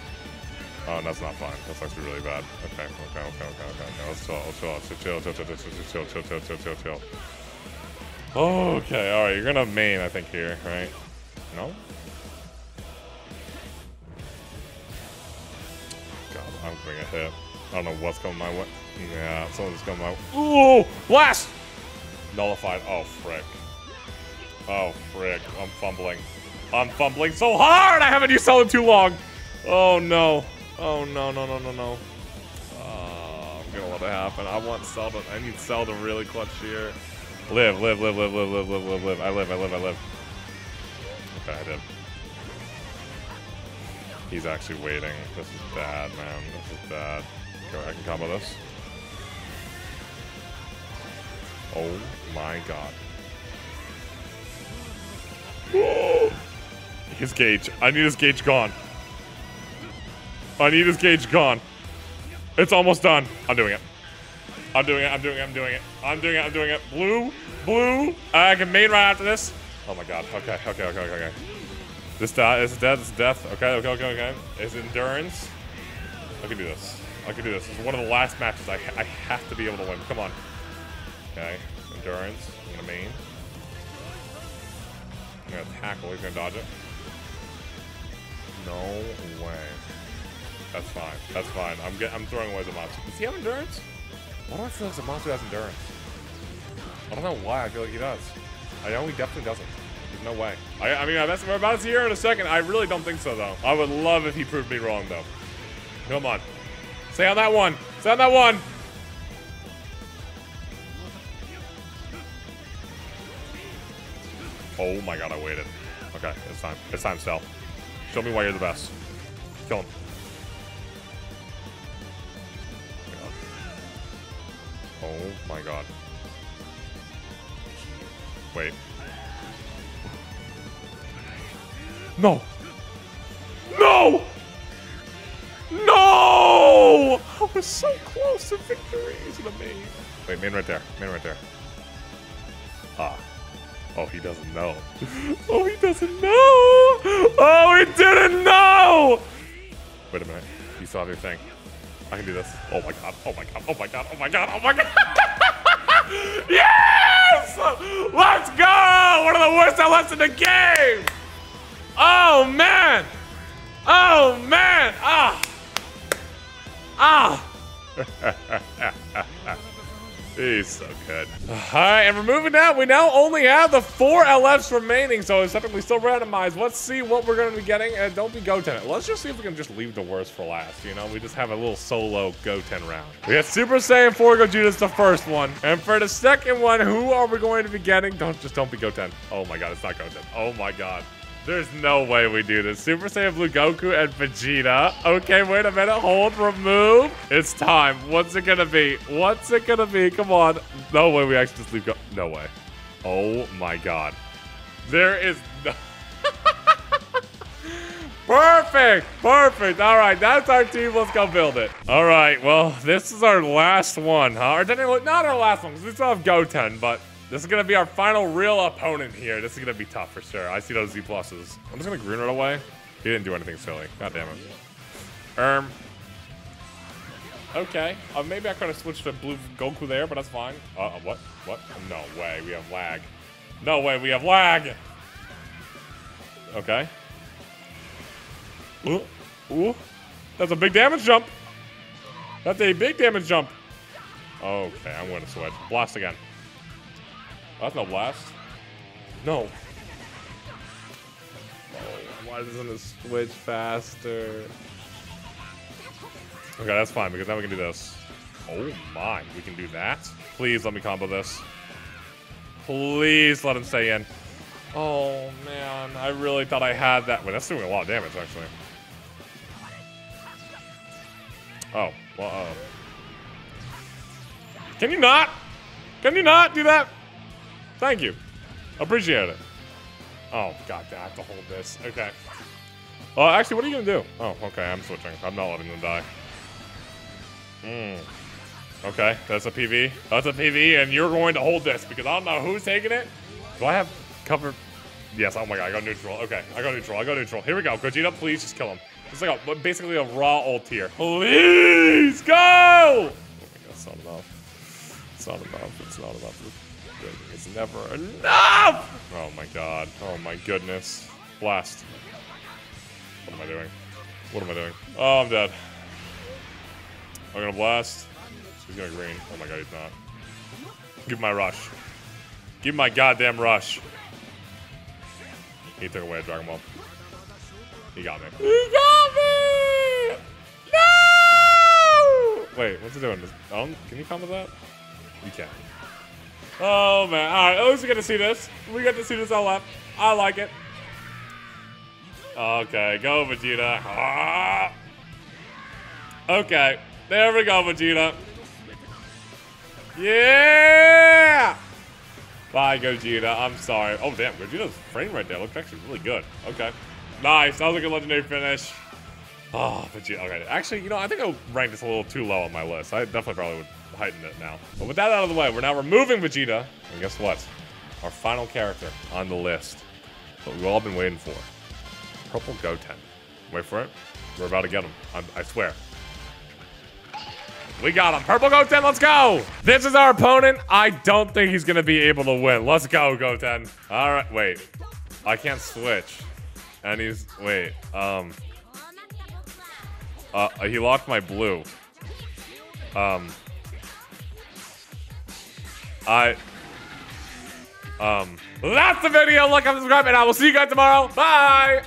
Oh, that's not fine. That's actually really bad. Okay, okay, okay, okay, okay. No, let's chill, let's chill, let's chill, chill, chill, chill, chill, chill, chill, chill, chill, chill. Okay, all right. You're going to main, I think, here, right? No? God, I'm going to hit. I don't know what's coming my way. Yeah, someone's coming my way. Ooh! Blast! Nullified. Oh, frick. Oh, frick. I'm fumbling. I'm fumbling so hard! I haven't used Solid too long! Oh, no. Oh, no, no, no, no, no. Uh, I'm gonna let it happen. I want Seldon. I need Seldon really clutch here. Live, live, live, live, live, live, live, live, live. I live, I live, I live. Okay, I did. He's actually waiting. This is bad, man. This is bad. Okay, I can combo this. Oh my god. Whoa! His gauge. I need his gauge gone. I need his gauge gone. It's almost done. I'm doing it. I'm doing it. I'm doing it. I'm doing it. I'm doing it. I'm doing it. Blue. Blue. I can main right after this. Oh my god. Okay. Okay. Okay. Okay. Okay. This die. This is death. This is death. Okay. Okay. Okay. Okay. It's endurance. I can do this. I can do this. This is one of the last matches. I I have to be able to win. Come on. Okay. Endurance. I'm gonna main. I'm gonna tackle. He's gonna dodge it. No way. That's fine. That's fine. I'm get, I'm throwing away the monster. Does he have endurance? Why do I feel like the monster has endurance? I don't know why I feel like he does. I know he definitely doesn't. There's no way. I, I mean, that's, we're about to see here in a second. I really don't think so, though. I would love if he proved me wrong, though. Come on. Stay on that one. Stay on that one. Oh, my God. I waited. Okay. It's time. It's time, Sal. Show me why you're the best. Kill him. Oh my god. Wait. No! No! No! I was so close to victory. It's amazing. Wait, man right there. Man right there. Ah. Oh, he doesn't know. Oh, he doesn't know! Oh, he didn't know! Wait a minute. You saw your thing. I can do this. Oh my god. Oh my god. Oh my god. Oh my god. Oh my god. Yes! Let's go! One of the worst I lost in the game! Oh man! Oh man! Ah! Ah! He's so good. Alright, and removing that, we now only have the four L Fs remaining, so it's technically still randomized. Let's see what we're going to be getting, and don't be Goten. Let's just see if we can just leave the worst for last, you know? We just have a little solo Goten round. We got Super Saiyan four Gogeta's the first one, and for the second one, who are we going to be getting? Don't just don't be Goten. Oh my god, it's not Goten. Oh my god. There's no way we do this. Super Saiyan Blue Goku and Vegeta. Okay, wait a minute. Hold, remove. It's time. What's it gonna be? What's it gonna be? Come on. No way we actually just leave Go- No way. Oh my god. There is no- Perfect! Perfect! Alright, that's our team. Let's go build it. Alright, well, this is our last one, huh? Or technically, not our last one, because we still have Goten, but... this is going to be our final real opponent here. This is going to be tough for sure. I see those Z pluses. I'm just going to green right away. He didn't do anything silly. God damn it. Um. Okay. Uh, maybe I could have switched to blue Goku there, but that's fine. Uh, what? What? No way. We have lag. No way. We have lag. Okay. Ooh. Ooh. That's a big damage jump. That's a big damage jump. Okay. I'm going to switch. Blast again. That's no blast. No. Oh, why doesn't it switch faster? Okay, that's fine, because now we can do this. Oh my, we can do that? Please let me combo this. Please let him stay in. Oh man, I really thought I had that. Wait, that's doing a lot of damage, actually. Oh, well, uh-oh. Can you not? Can you not do that? Thank you. Appreciate it. Oh, god, I have to hold this. Okay. Uh, actually, what are you going to do? Oh, okay, I'm switching. I'm not letting them die. Mm. Okay, that's a P V. That's a P V, and you're going to hold this, because I don't know who's taking it. Do I have cover? Yes, oh my god, I got neutral. Okay, I got neutral. I got neutral. Here we go. Gogeta, please just kill him. It's like a, basically a raw ult here. Please go! Oh my god, it's not enough. It's not enough. It's not enough. It's never enough! Oh my god. Oh my goodness. Blast. What am I doing? What am I doing? Oh, I'm dead. I'm gonna blast. He's gonna green. Oh my god, he's not. Give my rush. Give my goddamn rush. He took away a Dragon Ball. He got me. He got me! No! Wait, what's he doing? Is, um, can you combo that? You can. Oh man, alright, at least we get to see this. We get to see this all up. I like it. Okay, go Vegeta. Ah. Okay, there we go, Vegeta. Yeah! Bye, Gogeta, I'm sorry. Oh damn, Gogeta's frame right there looked actually really good. Okay. Nice, that was a good legendary finish. Oh, Vegeta, okay. Actually, you know, I think I ranked this a little too low on my list. I definitely probably would heighten it now. But with that out of the way, we're now removing Vegeta. And guess what? Our final character on the list. What we've all been waiting for. Purple Goten. Wait for it. We're about to get him. I'm, I swear. We got him. Purple Goten, let's go! This is our opponent. I don't think he's going to be able to win. Let's go, Goten. All right, wait. I can't switch. And he's... Wait. Um... Uh, he locked my blue. Um... I, um, that's the video. Like, comment, subscribe, and I will see you guys tomorrow. Bye!